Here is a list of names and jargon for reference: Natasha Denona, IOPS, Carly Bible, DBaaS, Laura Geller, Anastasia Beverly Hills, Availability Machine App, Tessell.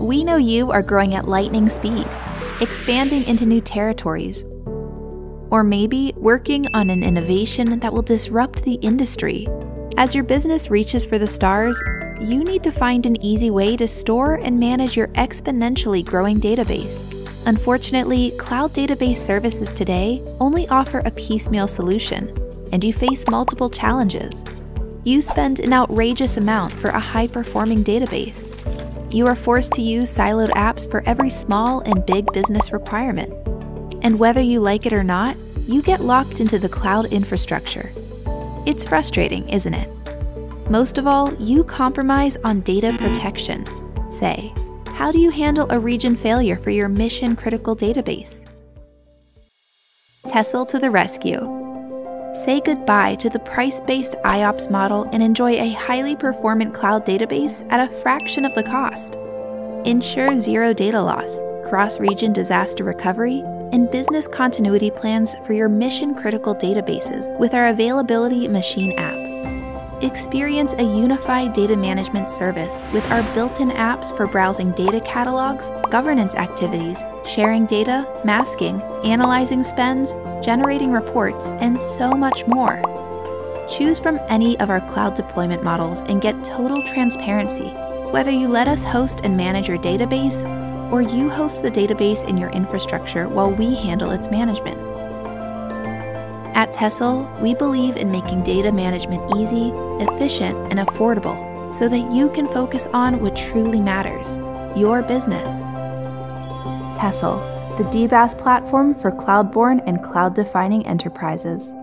We know you are growing at lightning speed, expanding into new territories, or maybe working on an innovation that will disrupt the industry. As your business reaches for the stars, you need to find an easy way to store and manage your exponentially growing database. Unfortunately, cloud database services today only offer a piecemeal solution, and you face multiple challenges. You spend an outrageous amount for a high-performing database. You are forced to use siloed apps for every small and big business requirement. And whether you like it or not, you get locked into the cloud infrastructure. It's frustrating, isn't it? Most of all, you compromise on data protection. Say, how do you handle a region failure for your mission-critical database? Tessell to the rescue. Say goodbye to the price-based IOPS model and enjoy a highly performant cloud database at a fraction of the cost. Ensure zero data loss, cross-region disaster recovery, and business continuity plans for your mission-critical databases with our Availability Machine app. Experience a unified data management service with our built-in apps for browsing data catalogs, governance activities, sharing data, masking, analyzing spends, generating reports, and so much more. Choose from any of our cloud deployment models and get total transparency, whether you let us host and manage your database or you host the database in your infrastructure while we handle its management. At Tessell, we believe in making data management easy, efficient, and affordable so that you can focus on what truly matters, your business. Tessell, the DBaaS platform for cloud-born and cloud-defining enterprises.